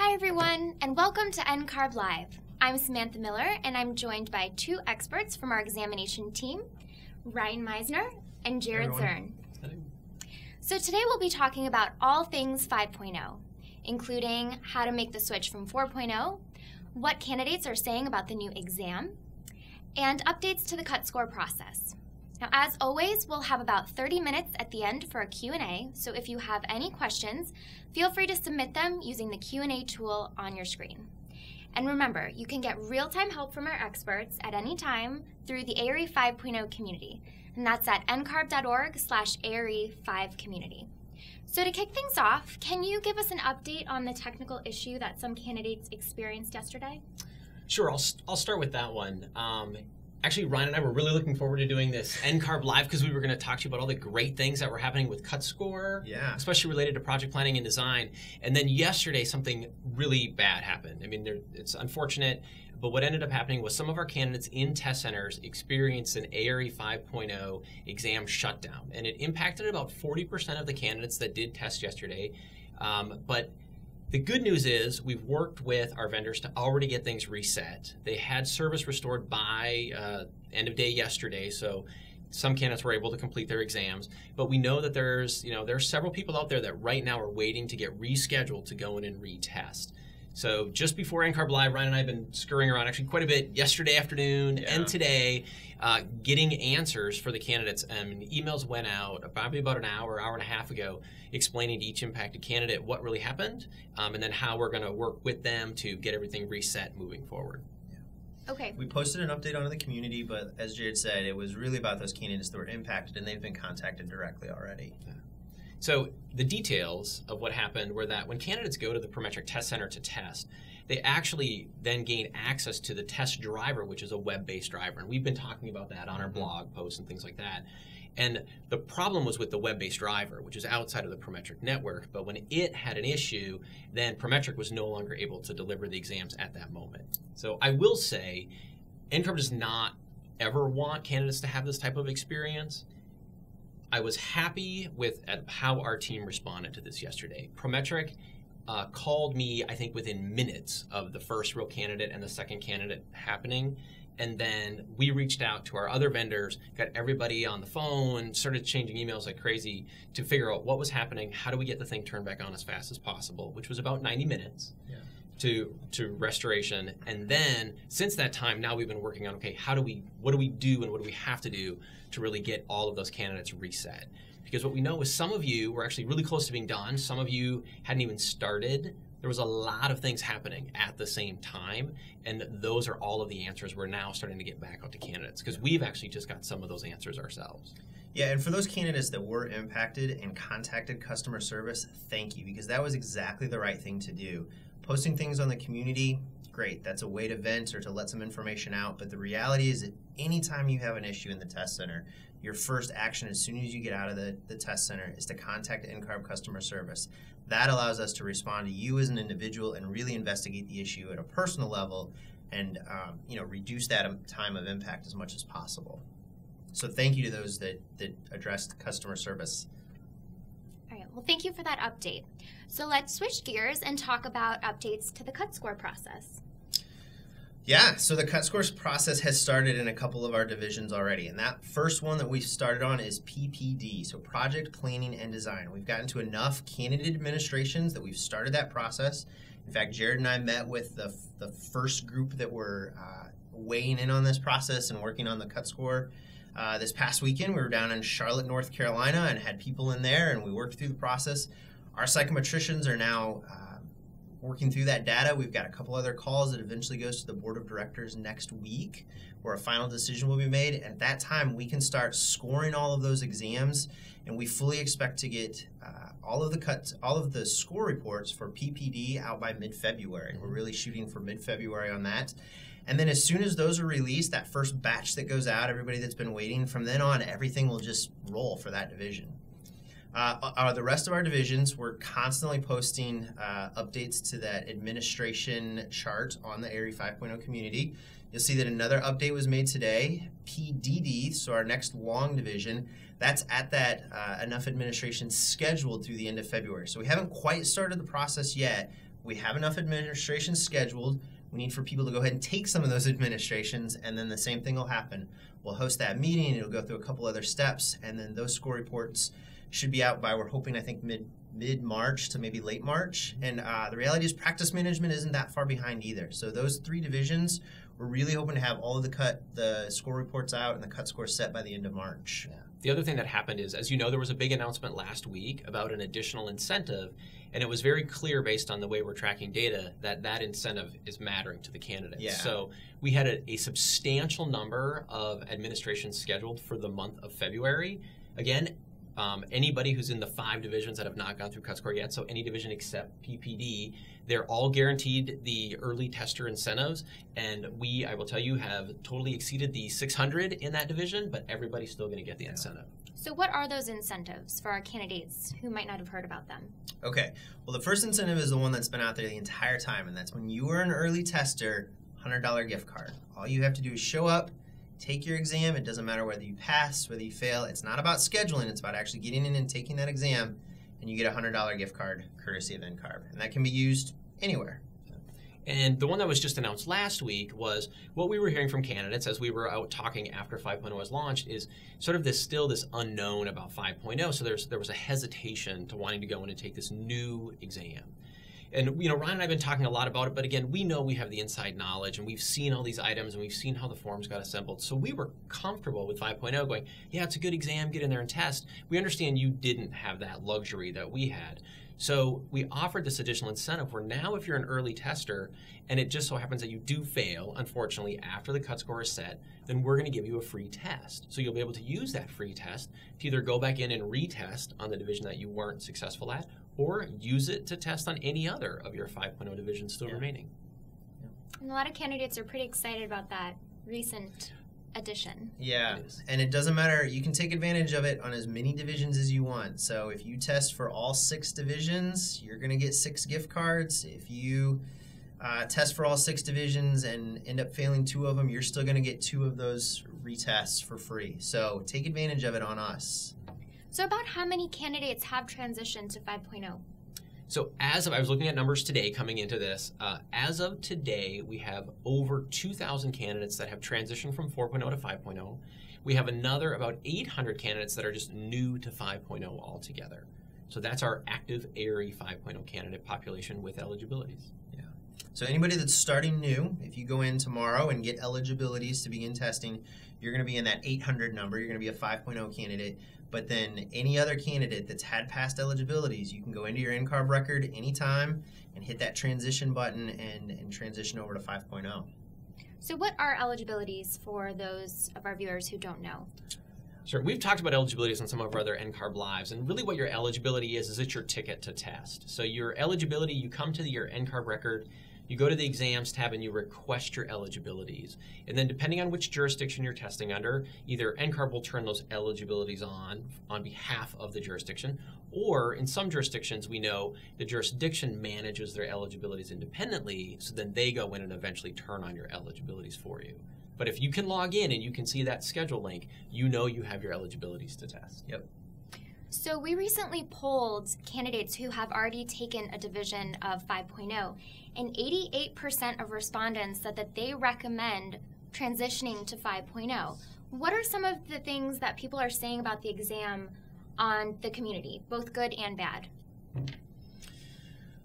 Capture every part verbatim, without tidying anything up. Hi everyone, and welcome to N C A R B Live. I'm Samantha Miller, and I'm joined by two experts from our examination team, Ryan Meisner and Jared Zern. So today we'll be talking about all things five point oh, including how to make the switch from four point oh, what candidates are saying about the new exam, and updates to the cut score process. Now, as always, we'll have about thirty minutes at the end for a Q and A, so if you have any questions, feel free to submit them using the Q and A tool on your screen. And remember, you can get real-time help from our experts at any time through the A R E five point oh community, and that's at N C A R B dot org slash A R E five community. So to kick things off, can you give us an update on the technical issue that some candidates experienced yesterday? Sure, I'll, I'll start with that one. Um, Actually, Ryan and I were really looking forward to doing this N C A R B Live because we were going to talk to you about all the great things that were happening with cut score, yeah. especially related to project planning and design. And then yesterday, something really bad happened. I mean, there, it's unfortunate, but what ended up happening was some of our candidates in test centers experienced an A R E five point oh exam shutdown. And it impacted about forty percent of the candidates that did test yesterday. Um, but the good news is we've worked with our vendors to already get things reset. They had service restored by uh, end of day yesterday, so some candidates were able to complete their exams. But we know that there's, you know, there are several people out there that right now are waiting to get rescheduled to go in and retest. So just before N C A R B Live, Ryan and I have been scurrying around actually quite a bit yesterday afternoon yeah. and today, uh, getting answers for the candidates. Um, and emails went out probably about an hour, hour and a half ago, explaining to each impacted candidate what really happened, um, and then how we're going to work with them to get everything reset moving forward. Yeah. Okay. We posted an update onto the community, but as Jared said, it was really about those candidates that were impacted, and they've been contacted directly already. Yeah. So the details of what happened were that when candidates go to the Prometric Test Center to test, they actually then gain access to the test driver, which is a web-based driver. And we've been talking about that on our blog posts and things like that. And the problem was with the web-based driver, which is outside of the Prometric network. But when it had an issue, then Prometric was no longer able to deliver the exams at that moment. So I will say, N C A R B does not ever want candidates to have this type of experience. I was happy with how our team responded to this yesterday. Prometric uh, called me, I think, within minutes of the first real candidate and the second candidate happening. And then we reached out to our other vendors, got everybody on the phone, started changing emails like crazy to figure out what was happening, how do we get the thing turned back on as fast as possible, which was about ninety minutes. Yeah. To, to restoration. And then since that time, now we've been working on, okay, how do we, what do we do and what do we have to do to really get all of those candidates reset? Because what we know is some of you were actually really close to being done. Some of you hadn't even started. There was a lot of things happening at the same time. And those are all of the answers we're now starting to get back out to candidates because we've actually just got some of those answers ourselves. Yeah, and for those candidates that were impacted and contacted customer service, thank you, because that was exactly the right thing to do. Posting things on the community, great. That's a way to vent or to let some information out. But the reality is that anytime you have an issue in the test center, your first action as soon as you get out of the, the test center is to contact N C A R B customer service. That allows us to respond to you as an individual and really investigate the issue at a personal level and um, you know, reduce that time of impact as much as possible. So thank you to those that, that addressed customer service. Well, thank you for that update. So let's switch gears and talk about updates to the cut score process. Yeah, so the cut score process has started in a couple of our divisions already. And that first one that we've started on is P P D, so Project Planning and Design. We've gotten to enough candidate administrations that we've started that process. In fact, Jared and I met with the, the first group that were uh, weighing in on this process and working on the cut score. Uh, this past weekend, we were down in Charlotte, North Carolina, and had people in there, and we worked through the process. Our psychometricians are now uh, working through that data. We've got a couple other calls that eventually goes to the board of directors next week, where a final decision will be made. At that time, we can start scoring all of those exams, and we fully expect to get uh, all of the cuts, all of the score reports for P P D out by mid-February. We're really shooting for mid-February on that. And then as soon as those are released, that first batch that goes out, everybody that's been waiting, from then on, everything will just roll for that division. Uh, uh, the rest of our divisions, we're constantly posting uh, updates to that administration chart on the A R E five point oh community. You'll see that another update was made today, P D D, so our next long division. That's at that uh, enough administration scheduled through the end of February. So we haven't quite started the process yet. we have enough administrations scheduled. We need for people to go ahead and take some of those administrations, and then the same thing will happen. We'll host that meeting, it'll go through a couple other steps, and then those score reports should be out by, we're hoping, I think mid mid-March to maybe late March. And uh, the reality is practice management isn't that far behind either. So those three divisions, we're really hoping to have all of the cut, the score reports out and the cut scores set by the end of March. Yeah. The other thing that happened is, as you know, there was a big announcement last week about an additional incentive, and it was very clear based on the way we're tracking data that that incentive is mattering to the candidates. Yeah. So we had a, a substantial number of administrations scheduled for the month of February. Again, Um, anybody who's in the five divisions that have not gone through cut score yet, so any division except P P D, they're all guaranteed the early tester incentives. And we, I will tell you, have totally exceeded the six hundred in that division, but everybody's still going to get the incentive. So what are those incentives for our candidates who might not have heard about them? Okay. Well, the first incentive is the one that's been out there the entire time, and that's when you were an early tester, one hundred dollar gift card. All you have to do is show up, take your exam. It doesn't matter whether you pass, whether you fail. It's not about scheduling. It's about actually getting in and taking that exam, and you get a one hundred dollar gift card courtesy of N C A R B. And that can be used anywhere. And the one that was just announced last week was, what we were hearing from candidates as we were out talking after five point oh was launched is sort of this still this unknown about five point oh. So there's there was a hesitation to wanting to go in and take this new exam. And, you know, Ryan and I have been talking a lot about it, but again, we know we have the inside knowledge, and we've seen all these items, and we've seen how the forms got assembled. So we were comfortable with five point oh going, yeah, it's a good exam, get in there and test. We understand you didn't have that luxury that we had. So we offered this additional incentive where now if you're an early tester and it just so happens that you do fail, unfortunately, after the cut score is set, then we're going to give you a free test. So you'll be able to use that free test to either go back in and retest on the division that you weren't successful at, or use it to test on any other of your five point oh divisions still yeah. remaining. Yeah. And a lot of candidates are pretty excited about that recent addition. Yeah, it and it doesn't matter. You can take advantage of it on as many divisions as you want. So if you test for all six divisions, you're going to get six gift cards. If you uh, test for all six divisions and end up failing two of them, you're still going to get two of those retests for free. So take advantage of it on us. So about how many candidates have transitioned to five point oh? So as of, I was looking at numbers today coming into this, uh, as of today, we have over two thousand candidates that have transitioned from four point oh to five point oh. We have another about eight hundred candidates that are just new to five point oh altogether. So that's our active A R E five point oh candidate population with eligibilities. Yeah. So anybody that's starting new, if you go in tomorrow and get eligibilities to begin testing, you're going to be in that eight hundred number. You're going to be a five point oh candidate. But then any other candidate that's had past eligibilities, you can go into your N C A R B record anytime and hit that transition button and, and transition over to five point oh. So what are eligibilities for those of our viewers who don't know? Sure, we've talked about eligibilities on some of our other N C A R B lives, and really what your eligibility is, is it's your ticket to test. So your eligibility, you come to your N C A R B record, you go to the exams tab and you request your eligibilities. And then depending on which jurisdiction you're testing under, either N C A R B will turn those eligibilities on on behalf of the jurisdiction, or in some jurisdictions we know the jurisdiction manages their eligibilities independently, so then they go in and eventually turn on your eligibilities for you. But if you can log in and you can see that schedule link, you know you have your eligibilities to test. Yep. So we recently polled candidates who have already taken a division of five point oh, and eighty-eight percent of respondents said that they recommend transitioning to five point oh. What are some of the things that people are saying about the exam on the community, both good and bad?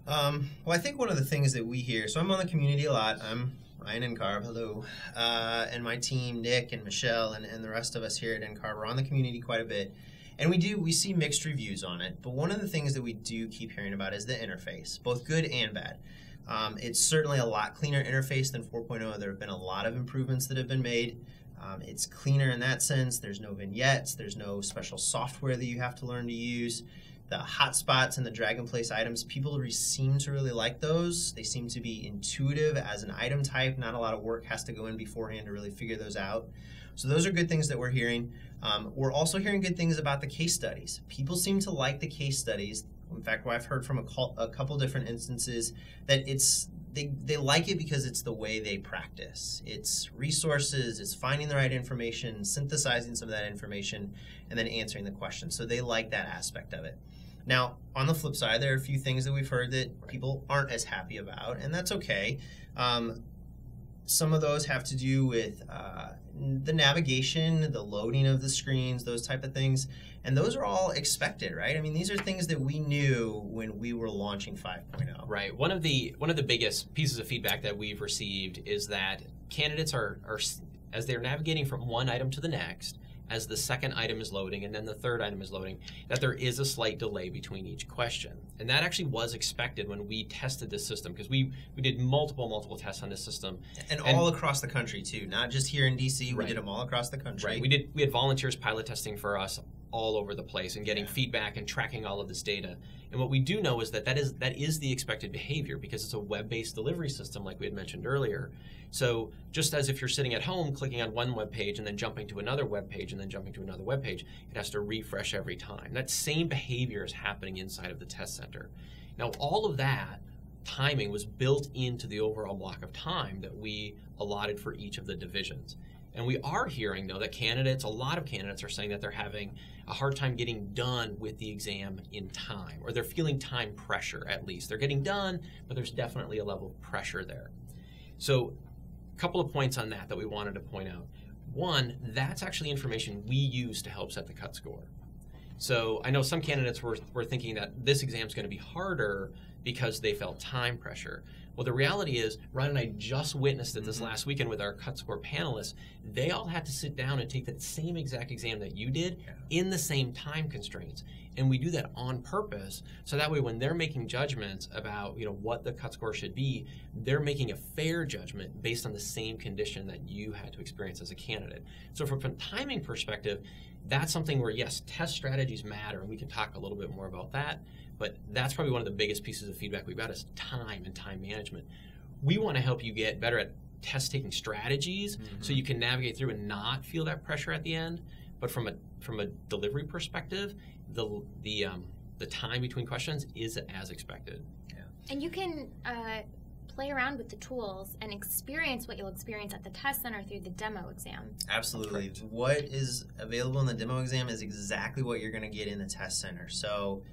Um, well, I think one of the things that we hear, so I'm on the community a lot. I'm Ryan and N C A R B, hello. Uh, and my team, Nick and Michelle and, and the rest of us here at N C A R B, we're on the community quite a bit. And we do, we see mixed reviews on it, but one of the things that we do keep hearing about is the interface, both good and bad. Um, it's certainly a lot cleaner interface than four point oh. There have been a lot of improvements that have been made. Um, it's cleaner in that sense. There's no vignettes. There's no special software that you have to learn to use. The hotspots and the drag and place items, people seem to really like those. They seem to be intuitive as an item type. Not a lot of work has to go in beforehand to really figure those out. So those are good things that we're hearing. Um, we're also hearing good things about the case studies. People seem to like the case studies. In fact, I've heard from a, call, a couple different instances that it's they, they like it because it's the way they practice. It's resources, it's finding the right information, synthesizing some of that information, and then answering the question. So they like that aspect of it. Now, on the flip side, there are a few things that we've heard that right. people aren't as happy about, and that's okay. Um, some of those have to do with uh, the navigation, the loading of the screens, those type of things. And those are all expected, right? I mean, these are things that we knew when we were launching five point oh. Right. One of the one of the biggest pieces of feedback that we've received is that candidates are, are as they're navigating from one item to the next, as the second item is loading and then the third item is loading, that there is a slight delay between each question. And that actually was expected when we tested this system, because we, we did multiple, multiple tests on this system. And, and all across the country too, not just here in D C, right. we did them all across the country. Right. We did, we had volunteers pilot testing for us all over the place and getting yeah. feedback and tracking all of this data. And what we do know is that that is, that is the expected behavior, because it's a web-based delivery system like we had mentioned earlier. So just as if you're sitting at home clicking on one web page and then jumping to another web page and then jumping to another web page, it has to refresh every time. That same behavior is happening inside of the test center. Now all of that timing was built into the overall block of time that we allotted for each of the divisions. And we are hearing, though, that candidates, a lot of candidates are saying that they're having a hard time getting done with the exam in time, or they're feeling time pressure at least. They're getting done, but there's definitely a level of pressure there. So a couple of points on that that we wanted to point out. One, that's actually information we use to help set the cut score. So I know some candidates were, were thinking that this exam's gonna be harder because they felt time pressure. Well, the reality is, Ryan and I just witnessed it this mm-hmm. last weekend with our cut score panelists. They all had to sit down and take that same exact exam that you did yeah. in the same time constraints. And we do that on purpose, so that way when they're making judgments about, you know, what the cut score should be, they're making a fair judgment based on the same condition that you had to experience as a candidate. So from a timing perspective, that's something where, yes, test strategies matter, and we can talk a little bit more about that. But that's probably one of the biggest pieces of feedback we've got is time and time management. We want to help you get better at test-taking strategies mm-hmm. so you can navigate through and not feel that pressure at the end. But from a from a delivery perspective, the the um, the time between questions is as expected. Yeah. And you can uh, play around with the tools and experience what you'll experience at the test center through the demo exam. Absolutely. Correct. What is available in the demo exam is exactly what you're going to get in the test center. So.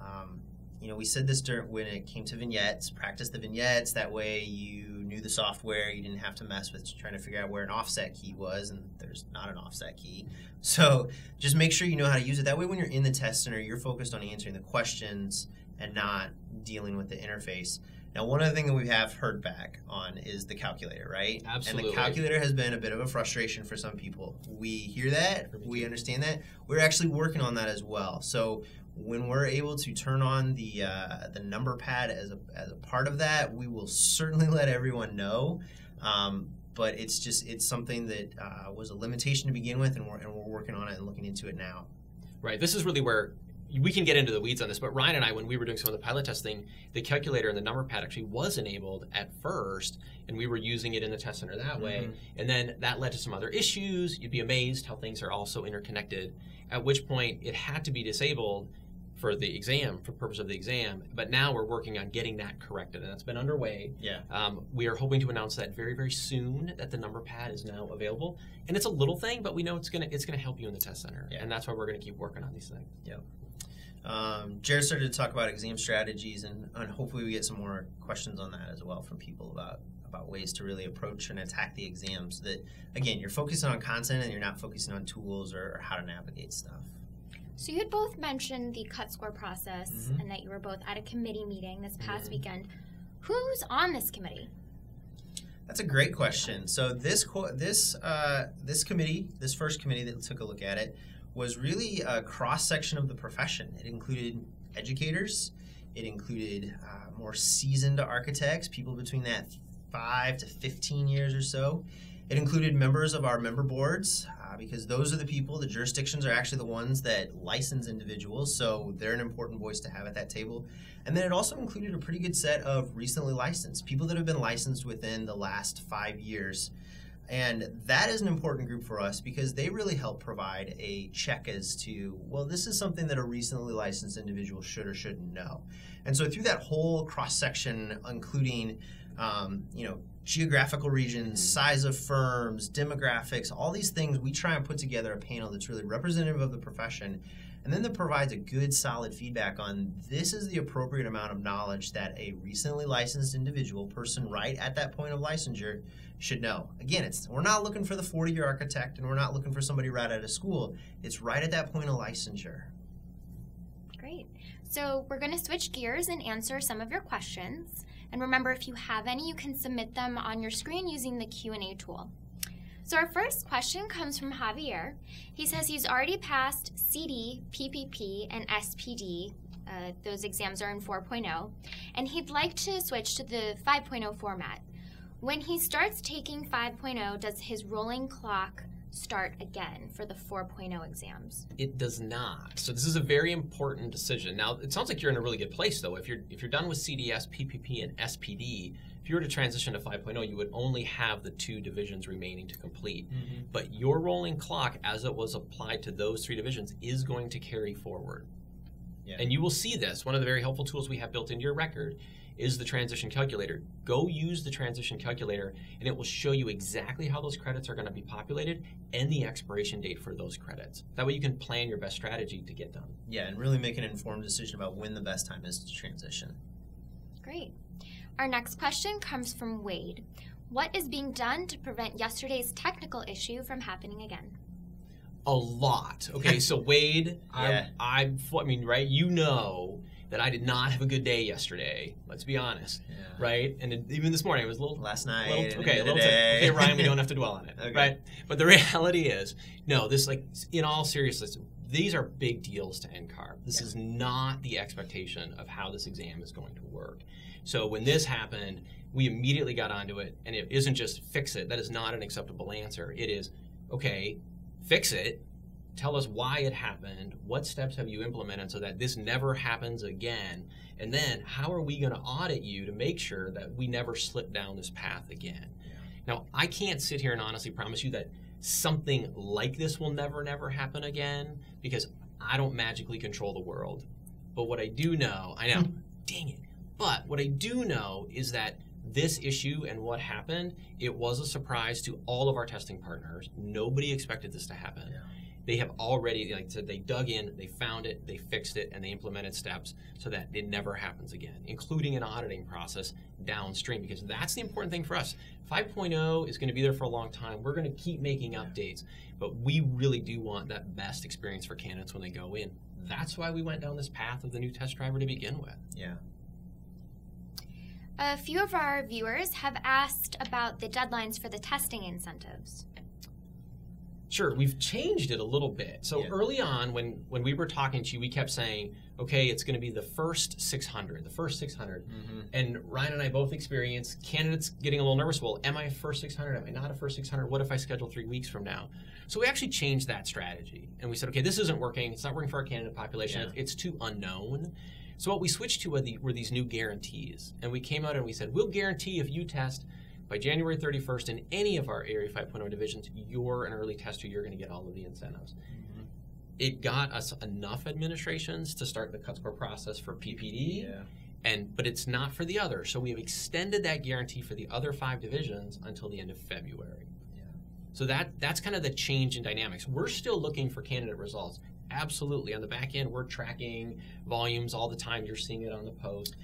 Um, you know, we said this during, when it came to vignettes, practice the vignettes, that way you knew the software, you didn't have to mess with trying to figure out where an offset key was, and there's not an offset key. So just make sure you know how to use it. That way when you're in the test center, you're focused on answering the questions and not dealing with the interface. Now, one other thing that we have heard back on is the calculator, right? Absolutely. And the calculator has been a bit of a frustration for some people. We hear that, we understand that. We're actually working on that as well. So when we're able to turn on the uh, the number pad as a, as a part of that, we will certainly let everyone know. Um, but it's just it's something that uh, was a limitation to begin with, and we're, and we're working on it and looking into it now. Right. This is really where we can get into the weeds on this, but Ryan and I, when we were doing some of the pilot testing, the calculator and the number pad actually was enabled at first, and we were using it in the test center that way. Mm-hmm. And then that led to some other issues. You'd be amazed how things are also interconnected, at which point it had to be disabled for the exam, for the purpose of the exam, but now we're working on getting that corrected, and that's been underway. Yeah. Um, we are hoping to announce that very, very soon, that the number pad is now available, and it's a little thing, but we know it's gonna it's gonna help you in the test center, yeah. and that's why we're gonna keep working on these things. Yep. Um, Jared started to talk about exam strategies, and, and hopefully we get some more questions on that as well from people about about ways to really approach and attack the exam, so that again you're focusing on content and you're not focusing on tools or, or how to navigate stuff. So you had both mentioned the cut score process mm-hmm. and that you were both at a committee meeting this past mm-hmm. weekend. Who's on this committee? That's a great question. So this this uh, this committee, this first committee that took a look at it, was really a cross-section of the profession. It included educators. It included uh, more seasoned architects, people between that five to fifteen years or so. It included members of our member boards, because those are the people, the jurisdictions are actually the ones that license individuals, so they're an important voice to have at that table. And then it also included a pretty good set of recently licensed, people that have been licensed within the last five years. And that is an important group for us because they really help provide a check as to, well, this is something that a recently licensed individual should or shouldn't know. And so through that whole cross-section, including, um, you know, geographical regions, size of firms, demographics, all these things, we try and put together a panel that's really representative of the profession. And then that provides a good solid feedback on this is the appropriate amount of knowledge that a recently licensed individual person right at that point of licensure should know. Again, it's we're not looking for the forty-year architect, and we're not looking for somebody right out of school. It's right at that point of licensure. Great. So we're going to switch gears and answer some of your questions. And remember, if you have any, you can submit them on your screen using the Q and A tool. So our first question comes from Javier. He says he's already passed C D, P P P, and S P D. Uh, those exams are in four point oh. And he'd like to switch to the five point oh format. When he starts taking five point oh, does his rolling clock start again for the four point oh exams? It does not. So this is a very important decision. Now, it sounds like you're in a really good place, though. If you're, if you're done with C D S, P P P, and S P D, if you were to transition to five point oh, you would only have the two divisions remaining to complete. Mm-hmm. But your rolling clock, as it was applied to those three divisions, is going to carry forward. Yeah. And you will see this. One of the very helpful tools we have built into your record is the transition calculator. Go use the transition calculator, and it will show you exactly how those credits are going to be populated and the expiration date for those credits. That way you can plan your best strategy to get done. Yeah, and really make an informed decision about when the best time is to transition. Great. Our next question comes from Wade. What is being done to prevent yesterday's technical issue from happening again? A lot. Okay, so Wade, yeah. I, I, I mean, right, you know that I did not have a good day yesterday. Let's be honest, yeah. right? And it, even this morning, I was a little... Last night. Little, okay, a little day. Okay, Ryan, we don't have to dwell on it, okay. right? But the reality is, no, this, like, in all seriousness, these are big deals to N C A R B. This yeah. is not the expectation of how this exam is going to work. So when this happened, we immediately got onto it, and it isn't just fix it. That is not an acceptable answer. It is, okay, fix it. Tell us why it happened. What steps have you implemented so that this never happens again? And then how are we going to audit you to make sure that we never slip down this path again? Yeah. Now, I can't sit here and honestly promise you that something like this will never, never happen again, because I don't magically control the world. But what I do know, I know, dang it. But what I do know is that this issue and what happened, it was a surprise to all of our testing partners. Nobody expected this to happen. Yeah. They have already, like I said, they dug in, they found it, they fixed it, and they implemented steps so that it never happens again, including an auditing process downstream, because that's the important thing for us. five point oh is going to be there for a long time. We're going to keep making updates, but we really do want that best experience for candidates when they go in. That's why we went down this path of the new test driver to begin with. Yeah. A few of our viewers have asked about the deadlines for the testing incentives. Sure, we've changed it a little bit. So yeah. early on, when, when we were talking to you, we kept saying, okay, it's gonna be the first six hundred, the first six hundred. Mm-hmm. And Ryan and I both experienced candidates getting a little nervous. Well, am I a first six hundred? Am I not a first six hundred? What if I schedule three weeks from now? So we actually changed that strategy. And we said, okay, this isn't working. It's not working for our candidate population. Yeah. It's too unknown. So what we switched to were, the, were these new guarantees. And we came out and we said, we'll guarantee if you test by January thirty-first in any of our A R E five point oh divisions, you're an early tester, you're gonna get all of the incentives. Mm-hmm. It got us enough administrations to start the cut score process for P P D, yeah. and but it's not for the other. So we have extended that guarantee for the other five divisions until the end of February. Yeah. So that that's kind of the change in dynamics. We're still looking for candidate results. Absolutely. On the back end, we're tracking volumes all the time. You're seeing it on the post.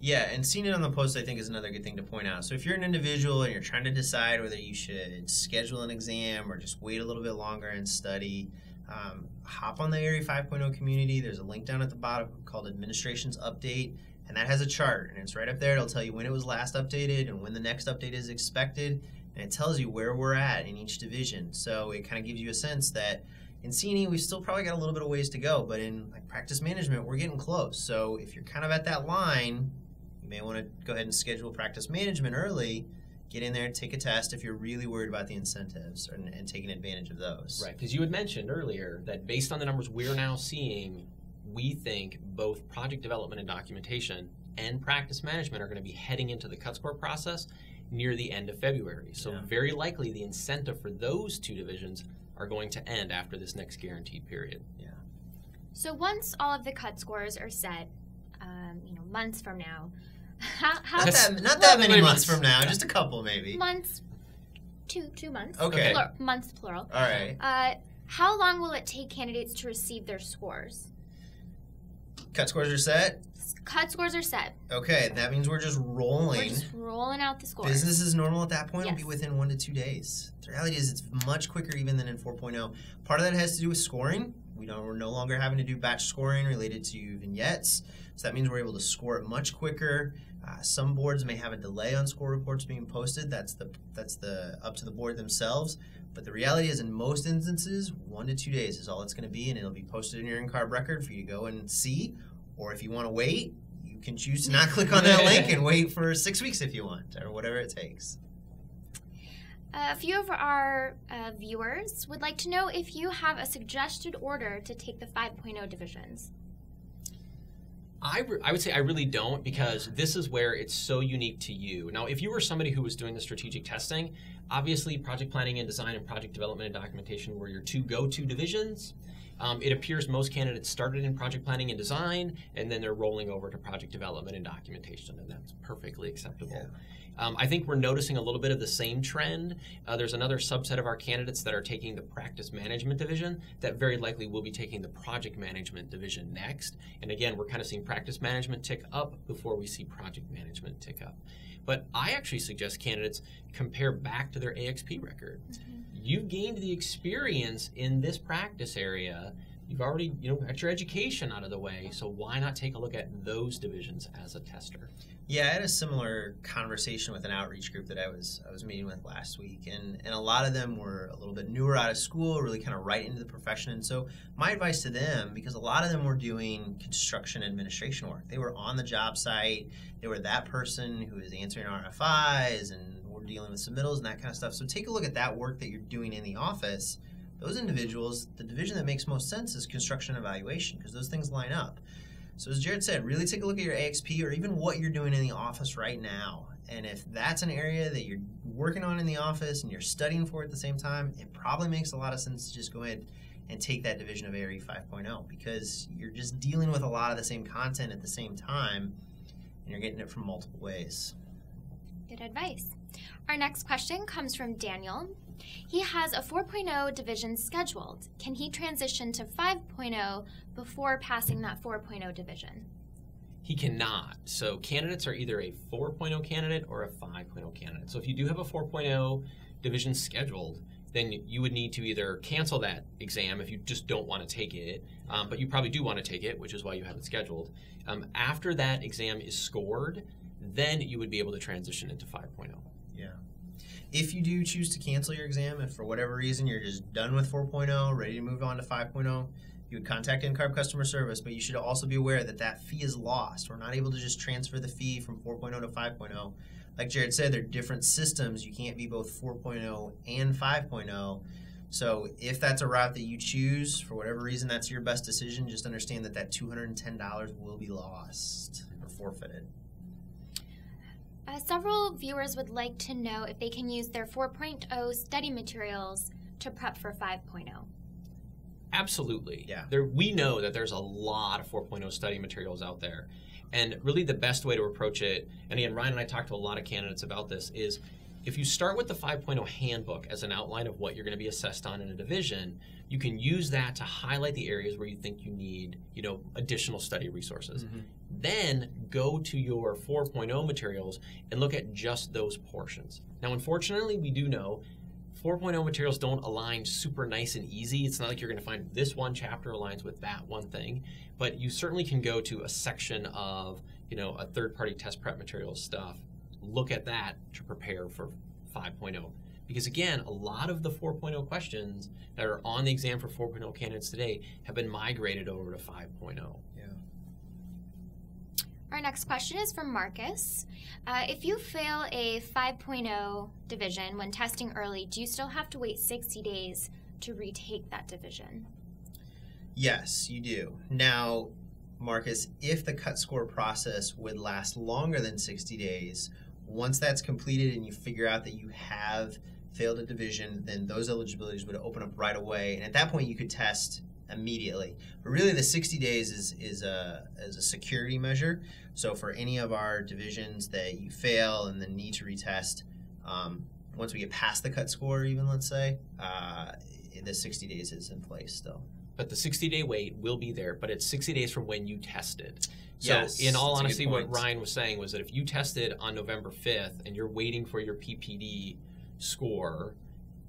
Yeah, and seeing it on the post, I think, is another good thing to point out. So if you're an individual and you're trying to decide whether you should schedule an exam or just wait a little bit longer and study, um, hop on the A R E five point oh community. There's a link down at the bottom called Administrations Update, and that has a chart, and it's right up there. It'll tell you when it was last updated and when the next update is expected, and it tells you where we're at in each division. So it kind of gives you a sense that in C and E, we've still probably got a little bit of ways to go, but in like practice management, we're getting close. So if you're kind of at that line, you may want to go ahead and schedule practice management early, get in there, take a test if you're really worried about the incentives and, and taking advantage of those. Right, because you had mentioned earlier that based on the numbers we're now seeing, we think both project development and documentation and practice management are going to be heading into the cut score process near the end of February. So yeah. very likely the incentive for those two divisions are going to end after this next guaranteed period. Yeah. So once all of the cut scores are set, um, you know, months from now, how, how not, that, not that many months from now, just a couple maybe. Months, two two months. Okay. Plur months plural. All right. Uh, How long will it take candidates to receive their scores? Cut scores are set? Cut scores are set. Okay, that means we're just rolling. We're just rolling out the scores. Business as normal at that point yes. will be within one to two days. The reality is it's much quicker even than in four point oh. Part of that has to do with scoring. We don't, we're no longer having to do batch scoring related to vignettes. So that means we're able to score it much quicker. Uh, some boards may have a delay on score reports being posted. That's the that's the up to the board themselves. But the reality is in most instances, one to two days is all it's going to be, and it'll be posted in your N C A R B record for you to go and see. Or if you want to wait, you can choose to not click on that link and wait for six weeks if you want, or whatever it takes. Uh, a few of our uh, viewers would like to know if you have a suggested order to take the five point oh divisions. I, re I would say I really don't, because this is where it's so unique to you. Now, if you were somebody who was doing the strategic testing, obviously project planning and design and project development and documentation were your two go-to divisions. Um, it appears most candidates started in project planning and design, and then they're rolling over to project development and documentation, and that's perfectly acceptable. Yeah. Um, I think we're noticing a little bit of the same trend. Uh, there's another subset of our candidates that are taking the practice management division that very likely will be taking the project management division next. And again, we're kind of seeing practice management tick up before we see project management tick up. But I actually suggest candidates compare back to their A X P record. Mm-hmm. You've gained the experience in this practice area. You've already, you know, got your education out of the way, so why not take a look at those divisions as a tester? Yeah, I had a similar conversation with an outreach group that I was I was meeting with last week, and, and a lot of them were a little bit newer out of school, really kind of right into the profession. And so my advice to them, because a lot of them were doing construction administration work, they were on the job site, they were that person who is answering R F Is and we're dealing with submittals and that kind of stuff. So take a look at that work that you're doing in the office. Those individuals, the division that makes most sense is construction evaluation, because those things line up. So as Jared said, really take a look at your A X P or even what you're doing in the office right now. And if that's an area that you're working on in the office and you're studying for at the same time, it probably makes a lot of sense to just go ahead and take that division of A R E five point oh, because you're just dealing with a lot of the same content at the same time and you're getting it from multiple ways. Good advice. Our next question comes from Daniel. He has a four point oh division scheduled. Can he transition to five point oh before passing that four point oh division? He cannot. So candidates are either a four point oh candidate or a five point oh candidate. So if you do have a four point oh division scheduled, then you would need to either cancel that exam if you just don't want to take it, um, but you probably do want to take it, which is why you have it scheduled. Um, after that exam is scored, then you would be able to transition into five point oh. Yeah. If you do choose to cancel your exam, if for whatever reason you're just done with four point oh, ready to move on to five point oh, you would contact N C A R B customer service, but you should also be aware that that fee is lost. We're not able to just transfer the fee from four point oh to five point oh. Like Jared said, they're different systems. You can't be both four point oh and five point oh. So if that's a route that you choose, for whatever reason that's your best decision, just understand that that two hundred ten dollars will be lost or forfeited. Uh, several viewers would like to know if they can use their four point oh study materials to prep for five point oh. Absolutely. Yeah. There, we know that there's a lot of four point oh study materials out there. And really the best way to approach it, and again, Ryan and I talked to a lot of candidates about this, is if you start with the five point oh handbook as an outline of what you're going to be assessed on in a division, you can use that to highlight the areas where you think you need, you know, additional study resources. Mm-hmm. Then go to your four point oh materials and look at just those portions. Now, unfortunately, we do know four point oh materials don't align super nice and easy. It's not like you're going to find this one chapter aligns with that one thing, but you certainly can go to a section of, you know, a third-party test prep materials stuff, look at that to prepare for five point oh. Because again, a lot of the four point oh questions that are on the exam for four point oh candidates today have been migrated over to five point oh. Yeah. Our next question is from Marcus. Uh, if you fail a five point oh division when testing early, do you still have to wait sixty days to retake that division? Yes, you do. Now, Marcus, if the cut score process would last longer than sixty days, once that's completed and you figure out that you have failed a division, then those eligibilities would open up right away. And at that point, you could test immediately. But really, the sixty days is, is, a, is a security measure. So for any of our divisions that you fail and then need to retest, um, once we get past the cut score even, let's say, uh, the sixty days is in place still. But the sixty day wait will be there, but it's sixty days from when you tested. So yes, in all honesty, what Ryan was saying was that if you tested on November fifth and you're waiting for your P P D score,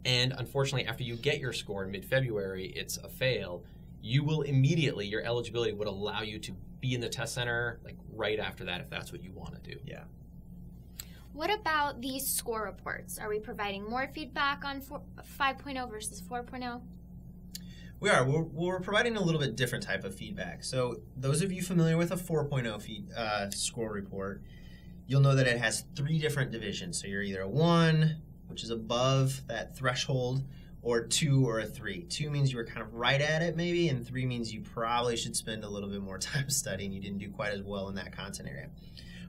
and unfortunately after you get your score in mid-February, it's a fail, you will immediately, your eligibility would allow you to be in the test center like right after that if that's what you want to do. Yeah. What about these score reports? Are we providing more feedback on five point oh versus four point oh? We are. We're, we're providing a little bit different type of feedback. So those of you familiar with a four point oh uh, score report, you'll know that it has three different divisions. So you're either a one, which is above that threshold, or two or a three. Two means you were kind of right at it maybe, and three means you probably should spend a little bit more time studying. You didn't do quite as well in that content area.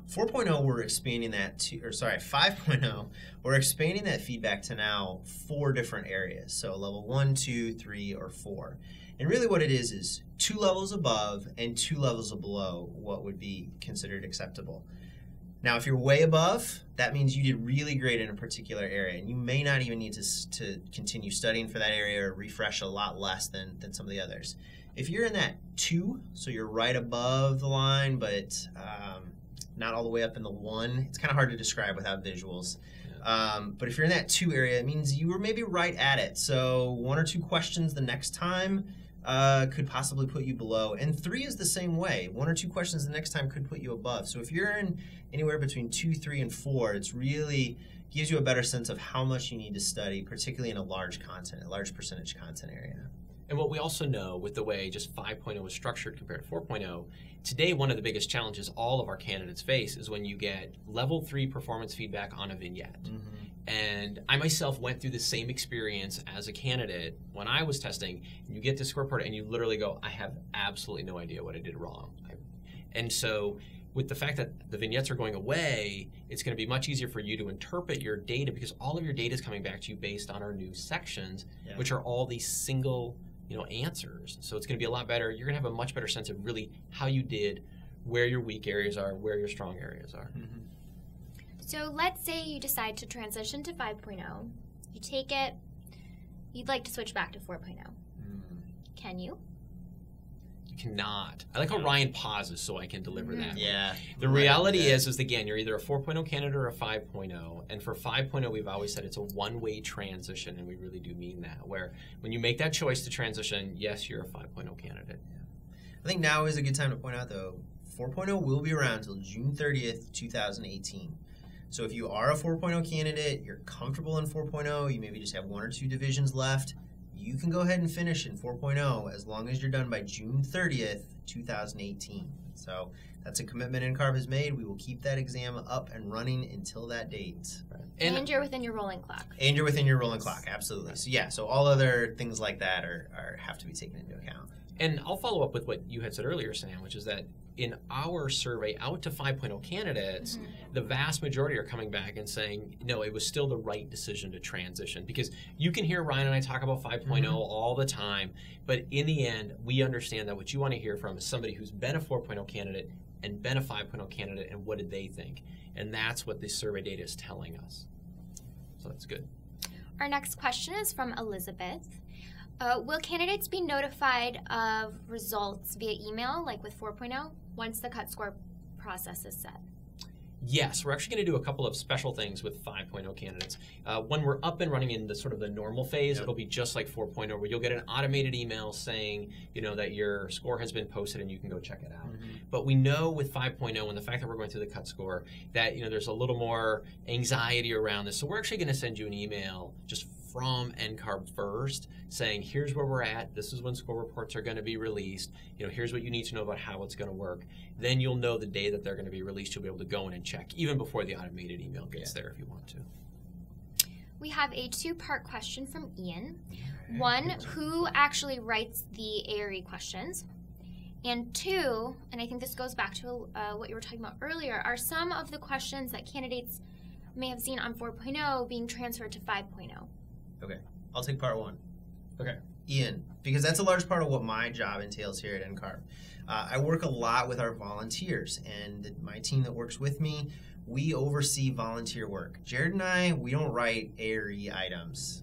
four point oh, we're expanding that to, or sorry, five point oh, we're expanding that feedback to now four different areas. So level one, two, three, or four. And really what it is is two levels above and two levels below what would be considered acceptable. Now, if you're way above, that means you did really great in a particular area, and you may not even need to, to continue studying for that area or refresh a lot less than, than some of the others. If you're in that two, so you're right above the line, but um, not all the way up in the one. It's kind of hard to describe without visuals. Yeah. Um, but if you're in that two area, it means you were maybe right at it. So one or two questions the next time uh, could possibly put you below. And three is the same way. One or two questions the next time could put you above. So if you're in anywhere between two, three, and four, it's really gives you a better sense of how much you need to study, particularly in a large content, a large percentage content area. And what we also know with the way just five point oh was structured compared to four point oh, today one of the biggest challenges all of our candidates face is when you get level three performance feedback on a vignette. Mm-hmm. And I myself went through the same experience as a candidate when I was testing. You get this report and you literally go, I have absolutely no idea what I did wrong. And so with the fact that the vignettes are going away, it's going to be much easier for you to interpret your data because all of your data is coming back to you based on our new sections, yeah. which are all these single you know, answers. So it's going to be a lot better. You're going to have a much better sense of really how you did, where your weak areas are, where your strong areas are. Mm-hmm. So let's say you decide to transition to five point oh. You take it. You'd like to switch back to four point oh. Mm-hmm. Can you? You cannot. I like how Ryan pauses so I can deliver mm-hmm. that. Yeah. The reality right. is, is again, you're either a four point oh candidate or a five point oh. And for five point oh, we've always said it's a one-way transition, and we really do mean that, where when you make that choice to transition, yes, you're a five point oh candidate. Yeah. I think now is a good time to point out, though, four point oh will be around until June thirtieth, two thousand eighteen. So if you are a four point oh candidate, you're comfortable in four point oh, you maybe just have one or two divisions left, you can go ahead and finish in four point oh as long as you're done by June thirtieth, two thousand eighteen. So that's a commitment N C A R B has made. We will keep that exam up and running until that date. Right. And, and you're within your rolling clock. And you're within your rolling clock, absolutely. So yeah, so all other things like that are, are have to be taken into account. And I'll follow up with what you had said earlier, Sam, which is that in our survey out to five point oh candidates, mm-hmm. the vast majority are coming back and saying, no, it was still the right decision to transition. Because you can hear Ryan and I talk about five point oh mm-hmm. all the time, but in the end, we understand that what you want to hear from is somebody who's been a four point oh candidate and been a five point oh candidate, and what did they think? And that's what the survey data is telling us. So that's good. Our next question is from Elizabeth. Uh, will candidates be notified of results via email, like with four point oh, once the cut score process is set? Yes, we're actually going to do a couple of special things with five point oh candidates. Uh, when we're up and running in the sort of the normal phase, yep. it'll be just like four point oh, where you'll get an automated email saying, you know, that your score has been posted and you can go check it out. Mm-hmm. But we know with five point oh and the fact that we're going through the cut score that, you know, there's a little more anxiety around this. So we're actually going to send you an email just from N C A R B first, saying here's where we're at, this is when score reports are going to be released, you know, here's what you need to know about how it's going to work. Then you'll know the day that they're going to be released, you'll be able to go in and check, even before the automated email gets yeah. there if you want to. We have a two-part question from Ian. One, who actually writes the A R E questions? And two, and I think this goes back to uh, what you were talking about earlier, are some of the questions that candidates may have seen on four point oh being transferred to five point oh? Okay, I'll take part one. Okay. Ian, because that's a large part of what my job entails here at N C A R B. Uh, I work a lot with our volunteers, and my team that works with me, we oversee volunteer work. Jared and I, we don't write A R E items.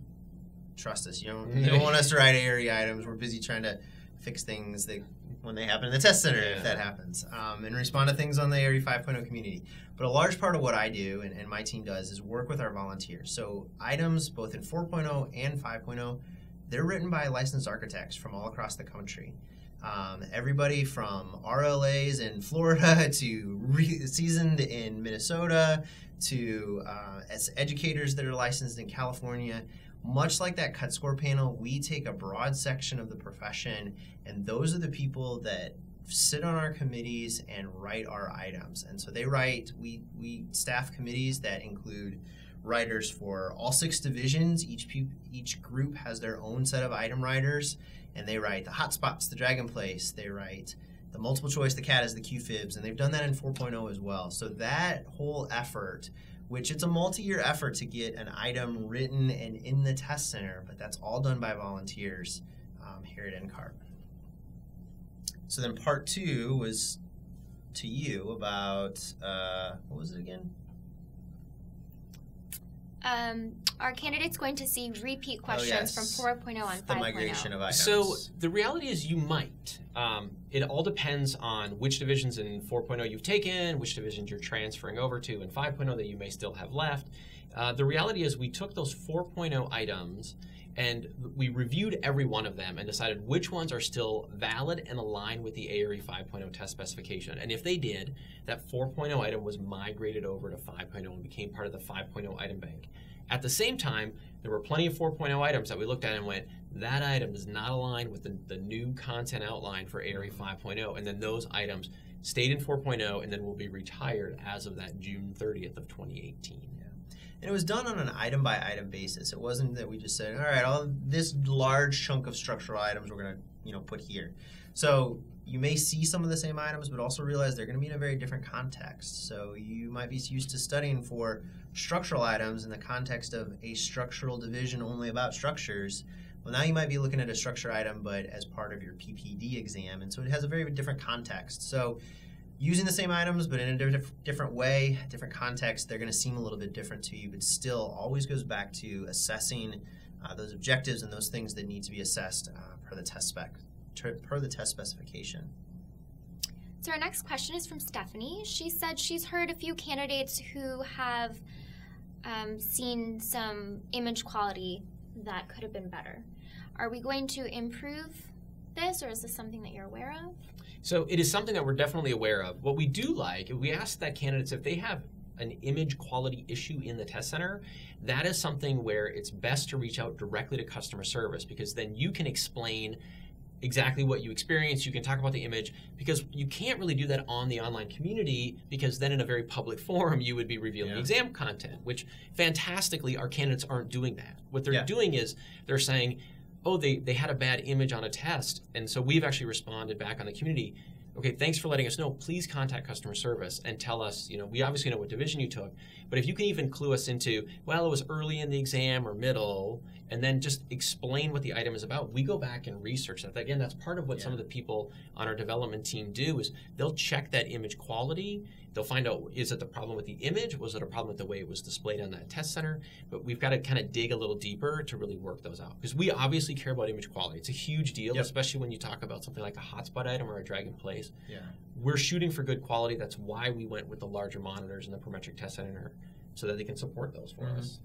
trust us. You don't, you don't want us to write A R E items. We're busy trying to fix things that when they happen in the test center, yeah. if that happens, um, and respond to things on the A R E five point oh community. But a large part of what I do and, and my team does is work with our volunteers. So items both in four point oh and five point oh, they're written by licensed architects from all across the country. Um, everybody from R L As in Florida to re seasoned in Minnesota to uh, as educators that are licensed in California. Much like that cut score panel, we take a broad section of the profession, and those are the people that sit on our committees and write our items. And so they write, we, we staff committees that include writers for all six divisions. Each, each group has their own set of item writers, and they write the hotspots, the drag and place, they write the multiple choice, the C A T As, the Q FIBs, and they've done that in four point oh as well. So that whole effort, which it's a multi-year effort to get an item written and in the test center, but that's all done by volunteers um, here at N C A R B. So then part two was to you about, uh, what was it again? Um, are candidates going to see repeat questions oh, yes. from four point oh on five point oh? The migration of items. So the reality is you might. Um, it all depends on which divisions in four point oh you've taken, which divisions you're transferring over to in five point oh that you may still have left. Uh, the reality is we took those four point oh items and we reviewed every one of them and decided which ones are still valid and aligned with the A R E five point oh test specification. And if they did, that four point oh item was migrated over to five point oh and became part of the five point oh item bank. At the same time, there were plenty of four point oh items that we looked at and went, that item does not align with the, the new content outline for A R E five point oh, and then those items stayed in four point oh and then will be retired as of that June thirtieth of twenty eighteen. And it was done on an item-by-item basis. It wasn't that we just said, all right, all this large chunk of structural items we're going to you know, put here. So you may see some of the same items, but also realize they're going to be in a very different context. So you might be used to studying for structural items in the context of a structural division only about structures. Well, now you might be looking at a structure item, but as part of your P P D exam. And so it has a very different context. So using the same items, but in a different way, different context, they're going to seem a little bit different to you, but still always goes back to assessing uh, those objectives and those things that need to be assessed uh, per the test spec, per the test specification. So our next question is from Stephanie. She said she's heard a few candidates who have um, seen some image quality that could have been better. Are we going to improve this, or is this something that you're aware of? So it is something that we're definitely aware of. What we do like, we ask that candidates, if they have an image quality issue in the test center, that is something where it's best to reach out directly to customer service, because then you can explain exactly what you experienced, you can talk about the image, because you can't really do that on the online community, because then in a very public forum you would be revealing yeah. exam content, which fantastically our candidates aren't doing that. What they're yeah. doing is they're saying, oh, they, they had a bad image on a test. And so we've actually responded back on the community, okay, thanks for letting us know. Please contact customer service and tell us, you know, we obviously know what division you took, but if you can even clue us into, well, it was early in the exam or middle, and then just explain what the item is about. We go back and research that. Again, that's part of what yeah. some of the people on our development team do is they'll check that image quality. They'll find out, is it the problem with the image? Was it a problem with the way it was displayed on that test center? But we've got to kind of dig a little deeper to really work those out, because we obviously care about image quality. It's a huge deal, yep. especially when you talk about something like a hotspot item or a drag and place. Yeah. We're shooting for good quality. That's why we went with the larger monitors in the Prometric test center, so that they can support those for mm-hmm. us.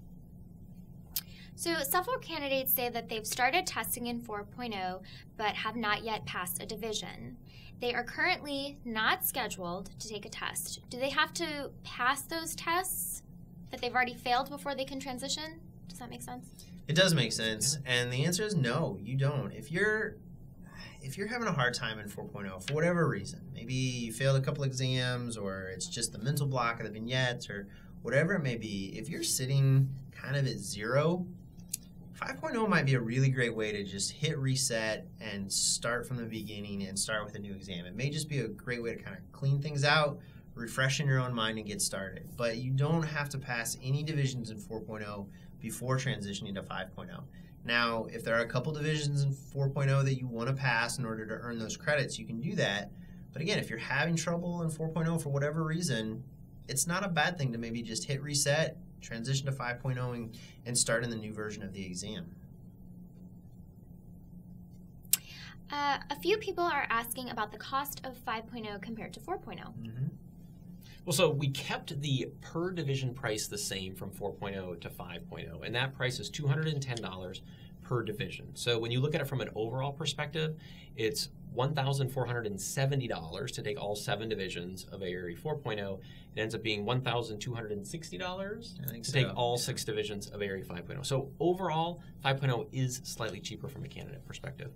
So several candidates say that they've started testing in four point oh, but have not yet passed a division. They are currently not scheduled to take a test. Do they have to pass those tests that they've already failed before they can transition? Does that make sense? It does make sense, and the answer is no, you don't. If you're, if you're having a hard time in four point oh for whatever reason, maybe you failed a couple exams, or it's just the mental block of the vignettes, or whatever it may be, if you're sitting kind of at zero, five point oh might be a really great way to just hit reset and start from the beginning and start with a new exam. It may just be a great way to kind of clean things out, refresh in your own mind, and get started. But you don't have to pass any divisions in four point oh before transitioning to five point oh. Now, if there are a couple divisions in four point oh that you want to pass in order to earn those credits, you can do that. But again, if you're having trouble in four point oh for whatever reason, it's not a bad thing to maybe just hit reset, transition to five point oh and, and start in the new version of the exam. Uh, a few people are asking about the cost of five point oh compared to four point oh. Mm-hmm. Well, so we kept the per division price the same from four point oh to five point oh, and that price is two hundred ten dollars per division. So when you look at it from an overall perspective, it's one thousand four hundred seventy dollars to take all seven divisions of A R E four point oh. It ends up being one thousand two hundred sixty dollars to take so. all six divisions of A R E five point oh. So overall, five point oh is slightly cheaper from a candidate perspective.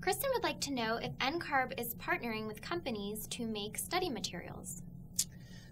Kristen would like to know if N CARB is partnering with companies to make study materials.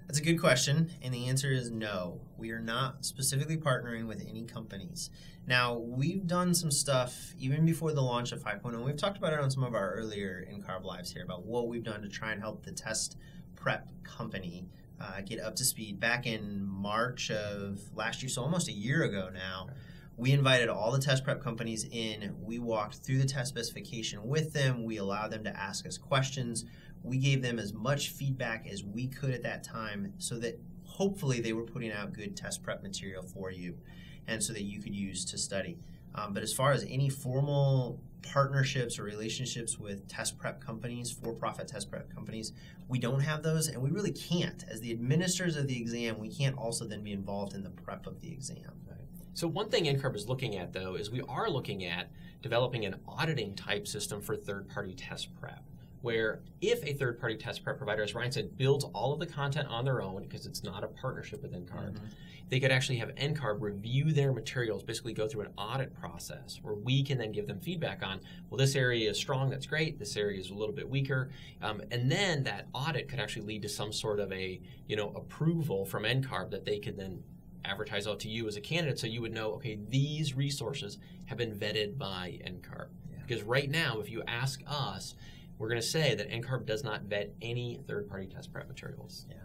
That's a good question, and the answer is no. We are not specifically partnering with any companies. Now, we've done some stuff even before the launch of five point oh. We've talked about it on some of our earlier N CARB lives here about what we've done to try and help the test prep company uh, get up to speed. Back in March of last year, so almost a year ago now, we invited all the test prep companies in. We walked through the test specification with them. We allowed them to ask us questions. We gave them as much feedback as we could at that time so that hopefully they were putting out good test prep material for you and so that you could use to study. Um, but as far as any formal partnerships or relationships with test prep companies, for-profit test prep companies, we don't have those, and we really can't. As the administrators of the exam, we can't also then be involved in the prep of the exam. Right? So one thing N CARB is looking at, though, is we are looking at developing an auditing type system for third-party test prep, where if a third-party test prep provider, as Ryan said, builds all of the content on their own because it's not a partnership with N CARB, mm-hmm. they could actually have N CARB review their materials, basically go through an audit process where we can then give them feedback on, well, this area is strong, that's great, this area is a little bit weaker, um, and then that audit could actually lead to some sort of a, you know, approval from N CARB that they could then advertise out to you as a candidate so you would know, okay, these resources have been vetted by N CARB. Yeah. Because right now, if you ask us, we're going to say that N CARB does not vet any third-party test prep materials. Yeah.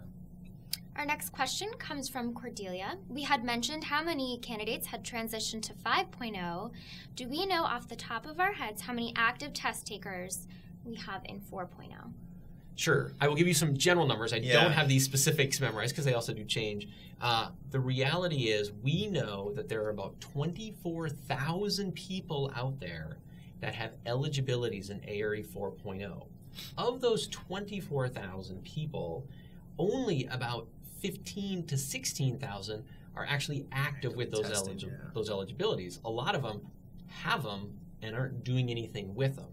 Our next question comes from Cordelia. We had mentioned how many candidates had transitioned to five point oh. Do we know off the top of our heads how many active test takers we have in four point oh? Sure. I will give you some general numbers. I yeah. don't have these specifics memorized because they also do change. Uh, the reality is we know that there are about twenty-four thousand people out there that have eligibilities in A R E four point oh. Of those twenty-four thousand people, only about fifteen to sixteen thousand are actually active with those, testing, eligi yeah. those eligibilities. A lot of them have them and aren't doing anything with them.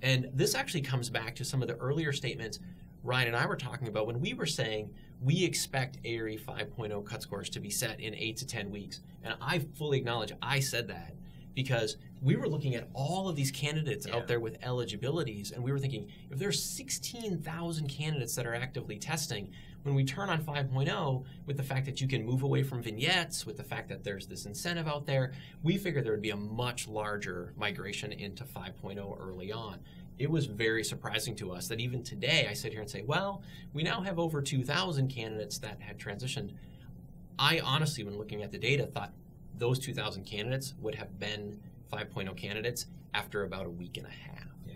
And this actually comes back to some of the earlier statements Ryan and I were talking about when we were saying we expect A R E five point oh cut scores to be set in eight to ten weeks. And I fully acknowledge I said that, because we were looking at all of these candidates yeah. out there with eligibilities, and we were thinking, if there's sixteen thousand candidates that are actively testing, when we turn on five point oh, with the fact that you can move away from vignettes, with the fact that there's this incentive out there, we figured there would be a much larger migration into five point oh early on. It was very surprising to us that even today I sit here and say, well, we now have over two thousand candidates that had transitioned. I honestly, when looking at the data, thought, those two thousand candidates would have been five point oh candidates after about a week and a half. Yeah.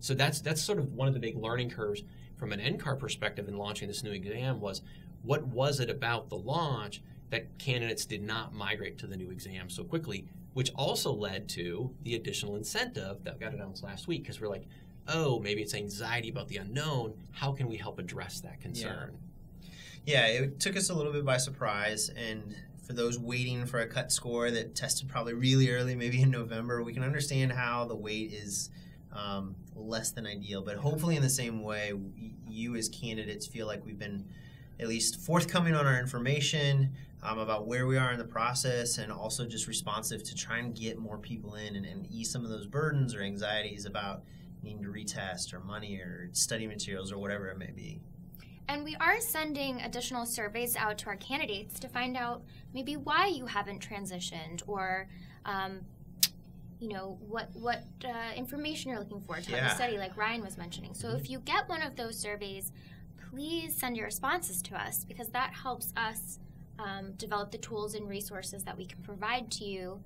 So that's that's sort of one of the big learning curves from an N CARB perspective in launching this new exam was, what was it about the launch that candidates did not migrate to the new exam so quickly, which also led to the additional incentive that got announced last week, because we're like, oh, maybe it's anxiety about the unknown. How can we help address that concern? Yeah, yeah, it took us a little bit by surprise, and for those waiting for a cut score that tested probably really early, maybe in November, we can understand how the wait is um, less than ideal. But hopefully in the same way, you as candidates feel like we've been at least forthcoming on our information um, about where we are in the process, and also just responsive to try and get more people in and, and ease some of those burdens or anxieties about needing to retest or money or study materials or whatever it may be. And we are sending additional surveys out to our candidates to find out maybe why you haven't transitioned, or um, you know, what what uh, information you're looking for to yeah. have a study, like Ryan was mentioning. So if you get one of those surveys, please send your responses to us, because that helps us um, develop the tools and resources that we can provide to you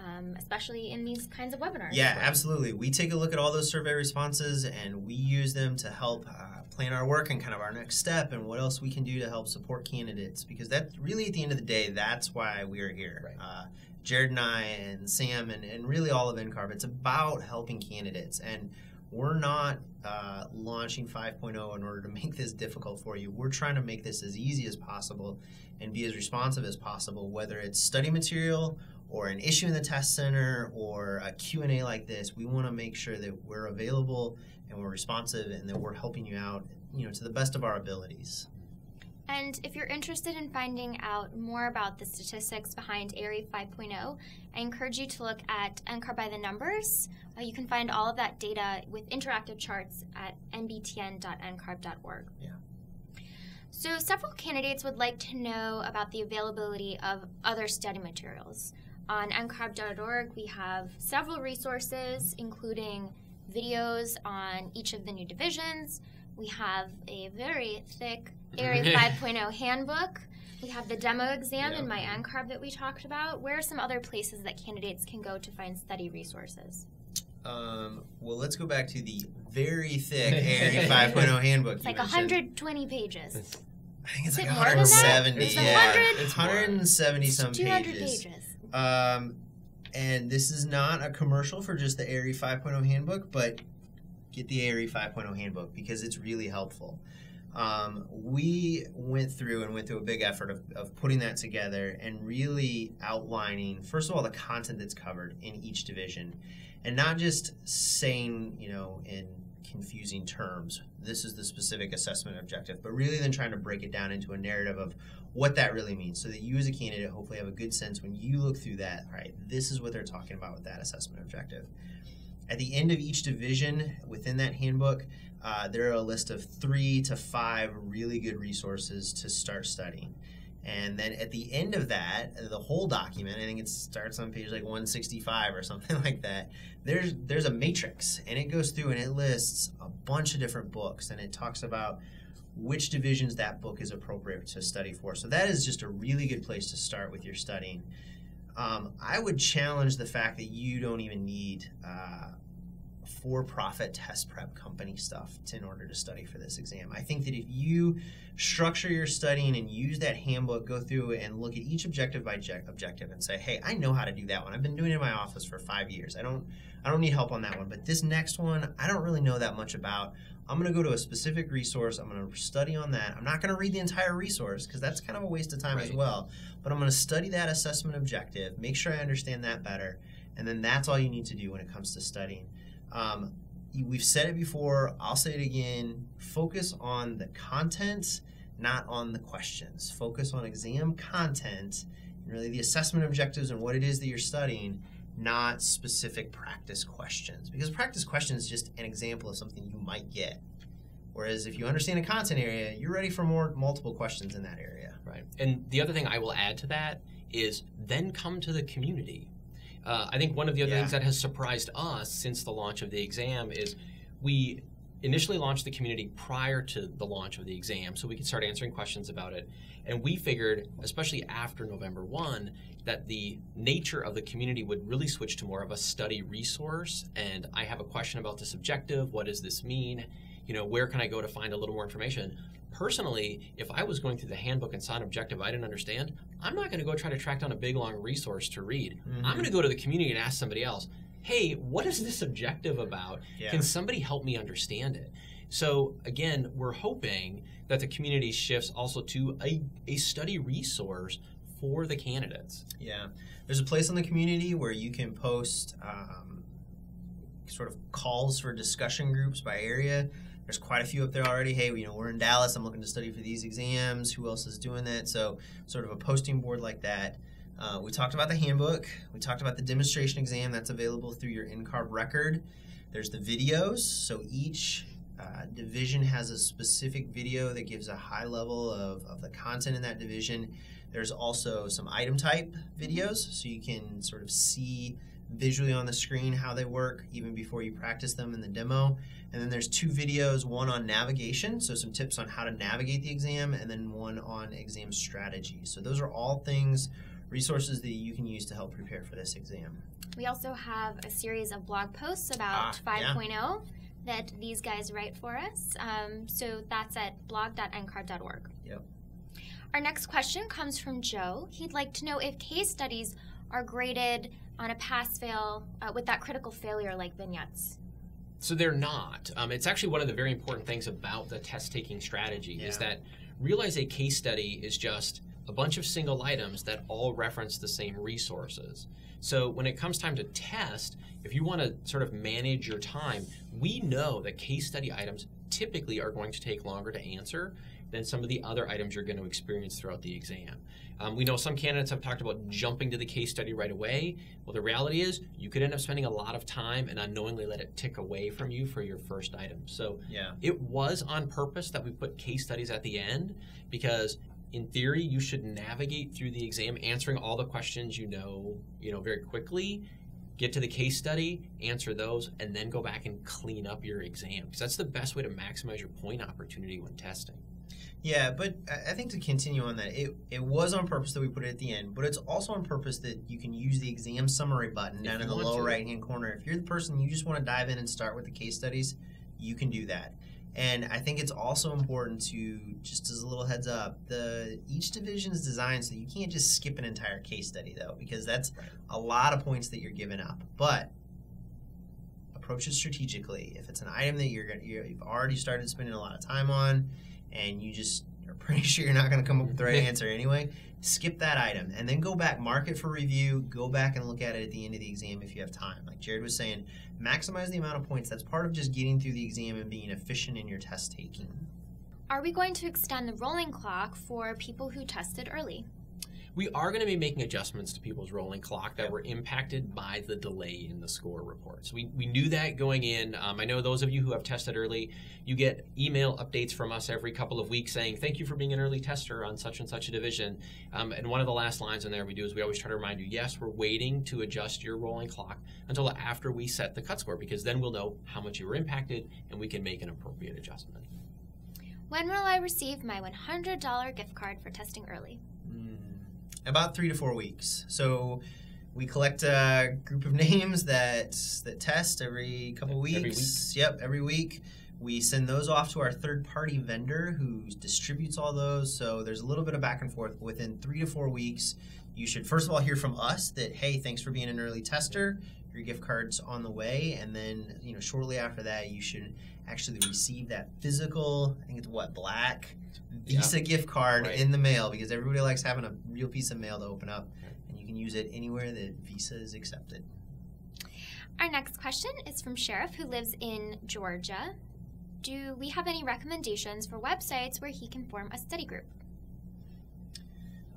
um, especially in these kinds of webinars. Yeah, absolutely. We take a look at all those survey responses and we use them to help uh, plan our work and kind of our next step and what else we can do to help support candidates, because that's really, at the end of the day, that's why we are here. Right. Uh, Jared and I and Sam and, and really all of N C A R B, it's about helping candidates. And we're not uh, launching five point oh in order to make this difficult for you. We're trying to make this as easy as possible and be as responsive as possible, whether it's study material or an issue in the test center or a Q and A like this. We want to make sure that we're available and we're responsive and that we're helping you out, you know, to the best of our abilities. And if you're interested in finding out more about the statistics behind A R E five point oh, I encourage you to look at N C A R B by the numbers. Uh, you can find all of that data with interactive charts at n b t n dot n c a r b dot org. Yeah. So several candidates would like to know about the availability of other study materials. On n c a r b dot org, we have several resources, including videos on each of the new divisions. We have a very thick A R E five point oh handbook. We have the demo exam in yeah. my N C A R B that we talked about. Where are some other places that candidates can go to find study resources? Um, well, let's go back to the very thick A R E five point oh handbook. It's like mentioned. one hundred twenty pages. I think it's Is like it one hundred seventy. It's yeah. one hundred, it's one hundred seventy more. Some two hundred pages. pages. Um, and this is not a commercial for just the A R E five point oh handbook, but get the A R E five point oh handbook because it's really helpful. Um, we went through and went through a big effort of, of putting that together and really outlining, first of all, the content that's covered in each division, and not just saying, you know, in confusing terms, this is the specific assessment objective, but really then trying to break it down into a narrative of what that really means so that you as a candidate hopefully have a good sense when you look through that, all right, this is what they're talking about with that assessment objective. At the end of each division within that handbook, uh, there are a list of three to five really good resources to start studying. And then at the end of that, the whole document, I think it starts on page like one sixty-five or something like that, there's, there's a matrix, and it goes through and it lists a bunch of different books, and it talks about which divisions that book is appropriate to study for. So that is just a really good place to start with your studying. Um, I would challenge the fact that you don't even need uh, for-profit test prep company stuff to, in order to study for this exam. I think that if you structure your studying and use that handbook, go through and look at each objective by objective and say, hey, I know how to do that one. I've been doing it in my office for five years. I don't, I don't need help on that one. But this next one, I don't really know that much about. I'm going to go to a specific resource. I'm going to study on that. I'm not going to read the entire resource because that's kind of a waste of time right. as well. But I'm going to study that assessment objective, make sure I understand that better, and then that's all you need to do when it comes to studying. Um, we've said it before. I'll say it again. Focus on the content, not on the questions. Focus on exam content, and really the assessment objectives and what it is that you're studying, not specific practice questions, because practice questions is just an example of something you might get. Whereas if you understand a content area, you're ready for more multiple questions in that area. Right. And the other thing I will add to that is then come to the community. Uh, I think one of the other yeah. things that has surprised us since the launch of the exam is we initially launched the community prior to the launch of the exam so we could start answering questions about it. And we figured, especially after November first, that the nature of the community would really switch to more of a study resource. And I have a question about this objective. What does this mean? You know, where can I go to find a little more information? Personally, if I was going through the handbook and saw an objective I didn't understand, I'm not going to go try to track down a big, long resource to read. Mm-hmm. I'm going to go to the community and ask somebody else, hey, what is this objective about? Yeah. Can somebody help me understand it? So again, we're hoping that the community shifts also to a, a study resource for the candidates. Yeah, there's a place in the community where you can post um, sort of calls for discussion groups by area. There's quite a few up there already. Hey, you know, we're in Dallas, I'm looking to study for these exams. Who else is doing that? So sort of a posting board like that. Uh, we talked about the handbook. We talked about the demonstration exam that's available through your N C A R B record. There's the videos. So each uh, division has a specific video that gives a high level of, of the content in that division. There's also some item type videos, so you can sort of see visually on the screen how they work even before you practice them in the demo. And then there's two videos, one on navigation, so some tips on how to navigate the exam, and then one on exam strategy. So those are all things resources that you can use to help prepare for this exam. We also have a series of blog posts about ah, five point oh yeah. that these guys write for us. Um, so that's at blog dot N C A R B dot org. Yep. Our next question comes from Joe. He'd like to know if case studies are graded on a pass-fail uh, with that critical failure like vignettes. So they're not. Um, it's actually one of the very important things about the test-taking strategy yeah. is that realize a case study is just a bunch of single items that all reference the same resources. So when it comes time to test, if you want to sort of manage your time, we know that case study items typically are going to take longer to answer than some of the other items you're going to experience throughout the exam. Um, we know some candidates have talked about jumping to the case study right away. Well, the reality is you could end up spending a lot of time and unknowingly let it tick away from you for your first item. So yeah. it was on purpose that we put case studies at the end, because in theory you should navigate through the exam answering all the questions you know, you know very quickly, get to the case study, answer those, and then go back and clean up your exam, because that's the best way to maximize your point opportunity when testing. Yeah, but I think to continue on that, it, it was on purpose that we put it at the end, but it's also on purpose that you can use the exam summary button down in the lower right-hand corner. If you're the person, you just want to dive in and start with the case studies, you can do that. And I think it's also important to, just as a little heads up, the each division is designed so you can't just skip an entire case study, though, because that's right. a lot of points that you're giving up. But approach it strategically. If it's an item that you're gonna, you've already started spending a lot of time on, and you just are pretty sure you're not going to come up with the right answer anyway, skip that item and then go back, mark it for review, go back and look at it at the end of the exam if you have time. Like Jared was saying, maximize the amount of points. That's part of just getting through the exam and being efficient in your test taking. Are we going to extend the rolling clock for people who tested early? We are going to be making adjustments to people's rolling clock that were impacted by the delay in the score reports. We, we knew that going in. Um, I know those of you who have tested early, you get email updates from us every couple of weeks saying, thank you for being an early tester on such and such a division. Um, and one of the last lines in there we do is we always try to remind you, yes, we're waiting to adjust your rolling clock until after we set the cut score, because then we'll know how much you were impacted and we can make an appropriate adjustment. When will I receive my one hundred dollar gift card for testing early? About three to four weeks. So we collect a group of names that that test every couple of weeks. Every week. Yep, every week. We send those off to our third-party vendor who distributes all those. So there's a little bit of back and forth. Within three to four weeks, you should first of all hear from us that, hey, thanks for being an early tester. Your gift card's on the way. And then, you know, shortly after that, you should actually receive that physical, I think it's what, black Visa yeah. gift card right. in the mail, because everybody likes having a real piece of mail to open up, right. and you can use it anywhere that Visa is accepted. Our next question is from Sheriff, who lives in Georgia. Do we have any recommendations for websites where he can form a study group?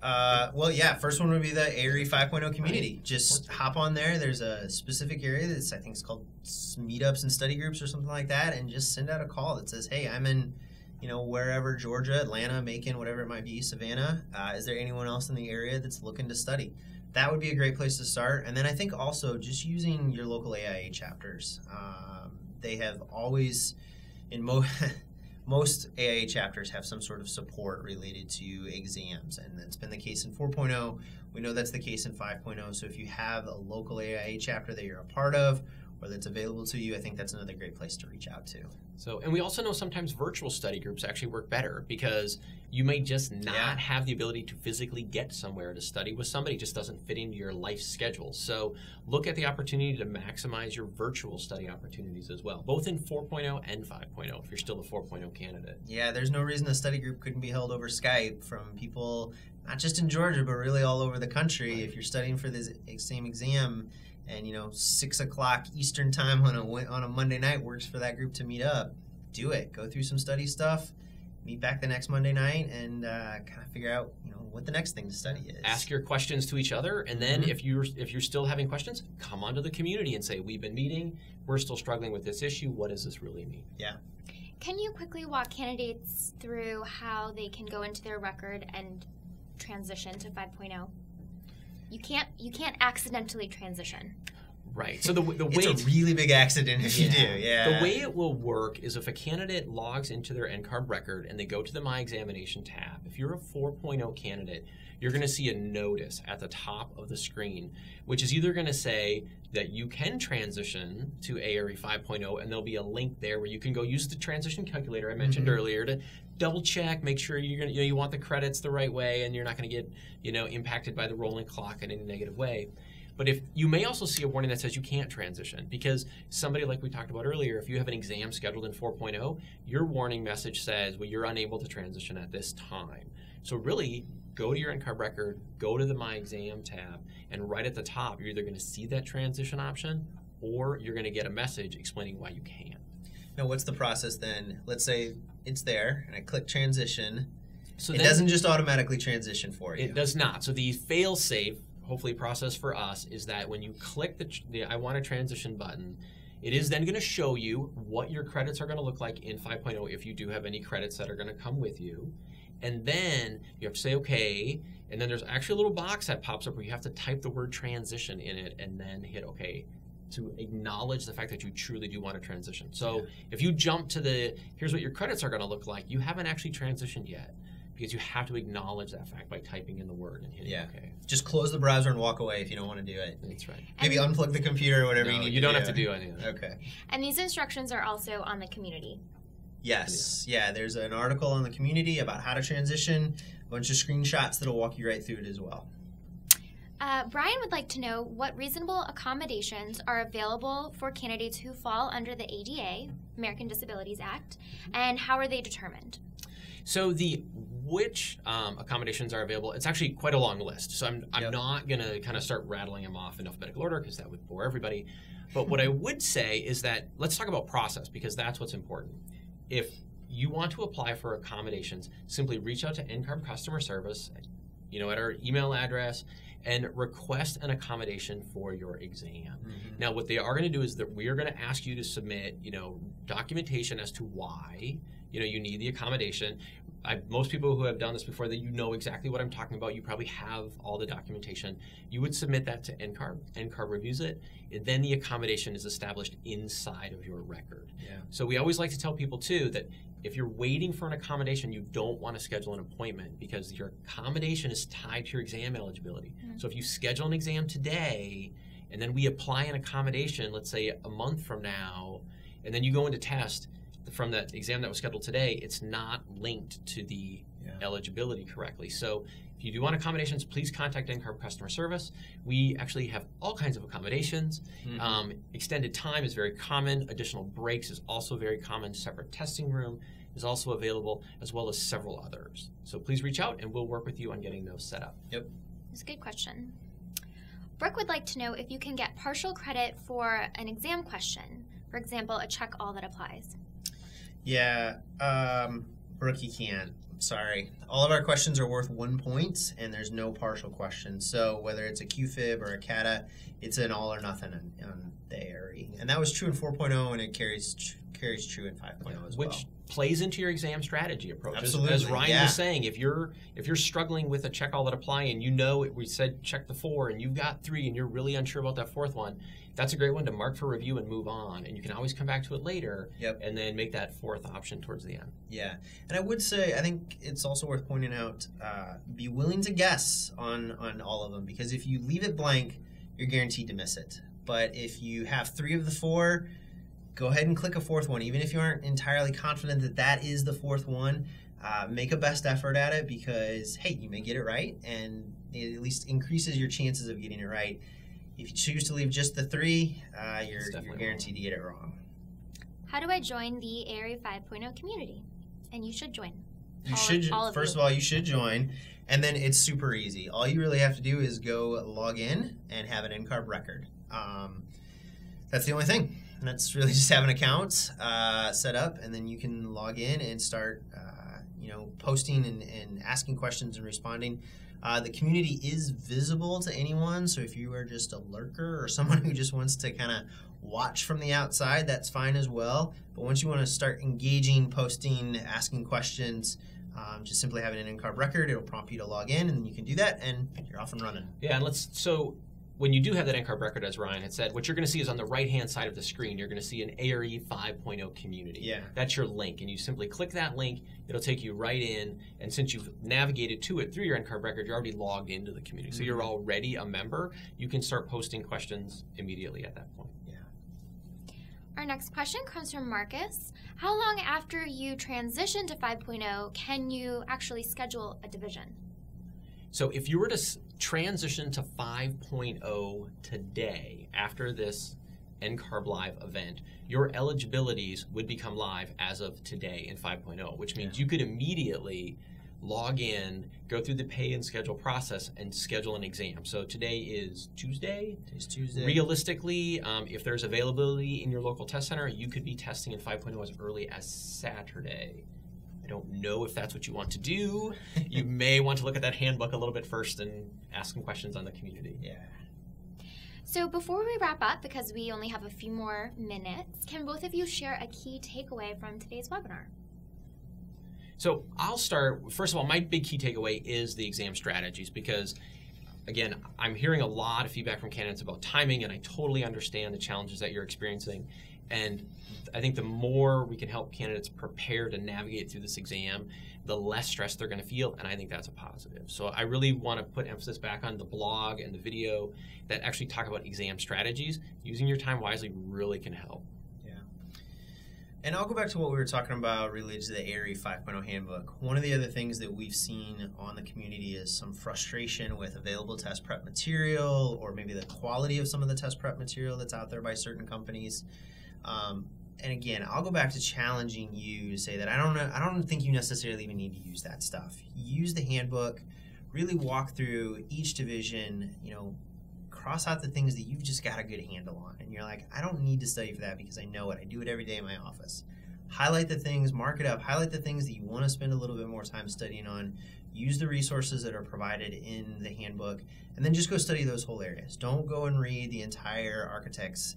Uh, well, yeah, first one would be the A R E five point oh community. Right. Just hop on there. There's a specific area that's, I think it's called meetups and study groups or something like that, and just send out a call that says, hey, I'm in, you know, wherever, Georgia, Atlanta, Macon, whatever it might be, Savannah. Uh, is there anyone else in the area that's looking to study? That would be a great place to start. And then I think also just using your local A I A chapters. Um, they have always, in most... Most A I A chapters have some sort of support related to exams, and that's been the case in four point oh. We know that's the case in five point oh, so if you have a local A I A chapter that you're a part of or that's available to you, I think that's another great place to reach out to. So, and we also know sometimes virtual study groups actually work better, because you may just not yeah. have the ability to physically get somewhere to study with somebody. It just doesn't fit into your life schedule. So look at the opportunity to maximize your virtual study opportunities as well, both in four point oh and five point oh if you're still a four point oh candidate. Yeah, there's no reason a study group couldn't be held over Skype from people not just in Georgia, but really all over the country. Right. If you're studying for this same exam, and you know, six o'clock Eastern time on a on a Monday night works for that group to meet up, do it. Go through some study stuff, meet back the next Monday night, and uh, kind of figure out, you know, what the next thing to study is. Ask your questions to each other, and then mm-hmm. if you're if you're still having questions, come onto the community and say, we've been meeting, we're still struggling with this issue. What does this really mean? Yeah. Can you quickly walk candidates through how they can go into their record and transition to five point oh? You can't you can't accidentally transition. Right. So the, the way it's a really big accident if yeah. you do. Yeah. The way it will work is if a candidate logs into their N CARB record and they go to the My Examination tab, if you're a four point oh candidate, you're going to see a notice at the top of the screen, which is either going to say that you can transition to A R E five point oh, and there'll be a link there where you can go use the transition calculator I mentioned mm-hmm. earlier to double check, make sure you're gonna, you know, you want the credits the right way, and you're not going to get you know impacted by the rolling clock in any negative way. But if you may also see a warning that says you can't transition because somebody, like we talked about earlier, if you have an exam scheduled in four point oh, your warning message says, well, you're unable to transition at this time. So really, go to your N CARB record, go to the My Exam tab, and right at the top, you're either going to see that transition option or you're going to get a message explaining why you can't. Now, what's the process then? Let's say it's there and I click transition. So it doesn't just automatically transition for you. It does not. So the fail-safe, hopefully, process for us is that when you click the, the I want to transition button, it is then going to show you what your credits are going to look like in five point oh if you do have any credits that are going to come with you. And then you have to say okay, and then there's actually a little box that pops up where you have to type the word transition in it and then hit okay to acknowledge the fact that you truly do want to transition. So yeah. if you jump to the here's what your credits are going to look like, you haven't actually transitioned yet, because you have to acknowledge that fact by typing in the word and hitting yeah. okay. Just close the browser and walk away if you don't want to do it. That's right. Maybe and unplug the computer or whatever no, you need you to do. You don't have to do anything. Okay. And these instructions are also on the community. Yes. Yeah. yeah, there's an article on the community about how to transition, a bunch of screenshots that'll walk you right through it as well. Uh, Brian would like to know what reasonable accommodations are available for candidates who fall under the A D A, American Disabilities Act, and how are they determined? So the which um, accommodations are available, it's actually quite a long list. So I'm, I'm yep. not going to kind of start rattling them off in alphabetical order because that would bore everybody. But what I would say is that let's talk about process because that's what's important. If you want to apply for accommodations, simply reach out to N CARB customer service, you know, at our email address, and request an accommodation for your exam. Mm-hmm. Now, what they are going to do is that we are going to ask you to submit, you know, documentation as to why, you know, you need the accommodation. I, most people who have done this before, that you know exactly what I'm talking about. You probably have all the documentation. You would submit that to N CARB. N CARB reviews it, and then the accommodation is established inside of your record. Yeah. So we always like to tell people, too, that if you're waiting for an accommodation, you don't want to schedule an appointment because your accommodation is tied to your exam eligibility. Mm-hmm. So if you schedule an exam today, and then we apply an accommodation, let's say a month from now, and then you go into test, from that exam that was scheduled today, it's not linked to the yeah. eligibility correctly. So if you do want accommodations, please contact N CARB customer service. We actually have all kinds of accommodations. Mm-hmm. Um, extended time is very common. Additional breaks is also very common. Separate testing room is also available, as well as several others. So please reach out, and we'll work with you on getting those set up. Yep. That's a good question. Brooke would like to know if you can get partial credit for an exam question. For example, a check all that applies. Yeah, um, Brooke, you can't. I'm sorry. All of our questions are worth one point, and there's no partial question. So whether it's a Q F I B or a C A T A, it's an all or nothing on, on the A R E. And that was true in four point oh, and it carries tr carries true in five point oh as well. Which plays into your exam strategy approach. Absolutely. As, as Ryan yeah. was saying, if you're if you're struggling with a check all that apply, and you know it, we said check the four, and you've got three, and you're really unsure about that fourth one, that's a great one to mark for review and move on. And you can always come back to it later yep. and then make that fourth option towards the end. Yeah. And I would say, I think it's also worth pointing out, uh, be willing to guess on, on all of them, because if you leave it blank, you're guaranteed to miss it. But if you have three of the four, go ahead and click a fourth one. Even if you aren't entirely confident that that is the fourth one, uh, make a best effort at it because, hey, you may get it right, and it at least increases your chances of getting it right. If you choose to leave just the three, uh, you're, you're guaranteed wrong. to get it wrong. How do I join the A R E five point oh community? And you should join. You all should. Of, all of first you. of all, you should join, and then it's super easy. All you really have to do is go log in and have an N CARB record. Um, that's the only thing. And that's really just have an account uh, set up, and then you can log in and start, uh, you know, posting and, and asking questions and responding. Uh, the community is visible to anyone, so if you are just a lurker or someone who just wants to kind of watch from the outside, that's fine as well. But once you want to start engaging, posting, asking questions, um, just simply having an N CARB record, it'll prompt you to log in, and you can do that, and you're off and running. Yeah, and let's so when you do have that N CARB record, as Ryan had said, what you're going to see is on the right-hand side of the screen, you're going to see an A R E five point oh community. Yeah. That's your link, and you simply click that link. It'll take you right in, and since you've navigated to it through your N CARB record, you're already logged into the community. Mm-hmm. So you're already a member. You can start posting questions immediately at that point. Yeah. Our next question comes from Marcus. How long after you transition to five point oh can you actually schedule a division? So if you were to transition to five point oh today, after this N CARB Live event, your eligibilities would become live as of today in five point oh, which means yeah. you could immediately log in, go through the pay and schedule process, and schedule an exam. So today is Tuesday. It's Tuesday. Realistically, um, if there's availability in your local test center, you could be testing in five point oh as early as Saturday. I don't know if that's what you want to do. You may want to look at that handbook a little bit first and ask some questions on the community. Yeah. So before we wrap up, because we only have a few more minutes, can both of you share a key takeaway from today's webinar? So I'll start. First of all, my big key takeaway is the exam strategies, because again, I'm hearing a lot of feedback from candidates about timing, and I totally understand the challenges that you're experiencing. And I think the more we can help candidates prepare to navigate through this exam, the less stress they're going to feel, and I think that's a positive. So I really want to put emphasis back on the blog and the video that actually talk about exam strategies. Using your time wisely really can help. Yeah. And I'll go back to what we were talking about related to the A R E five point oh handbook. One of the other things that we've seen on the community is some frustration with available test prep material, or maybe the quality of some of the test prep material that's out there by certain companies. Um, and again, I'll go back to challenging you to say that I don't know, I don't think you necessarily even need to use that stuff. Use the handbook, really walk through each division, you know, cross out the things that you've just got a good handle on. And you're like, I don't need to study for that because I know it. I do it every day in my office. Highlight the things, mark it up, highlight the things that you want to spend a little bit more time studying on. Use the resources that are provided in the handbook, and then just go study those whole areas. Don't go and read the entire architect's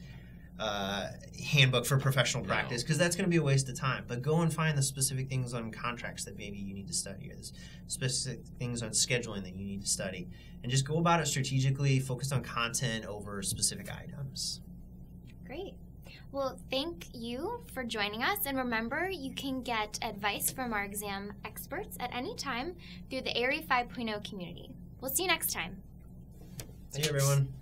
Uh, handbook for professional practice, because no. that's going to be a waste of time. But go and find the specific things on contracts that maybe you need to study, or the specific things on scheduling that you need to study, and just go about it strategically, focused on content over specific items. Great. Well, thank you for joining us, and remember, you can get advice from our exam experts at any time through the A R E five point oh community. We'll see you next time. See you, everyone.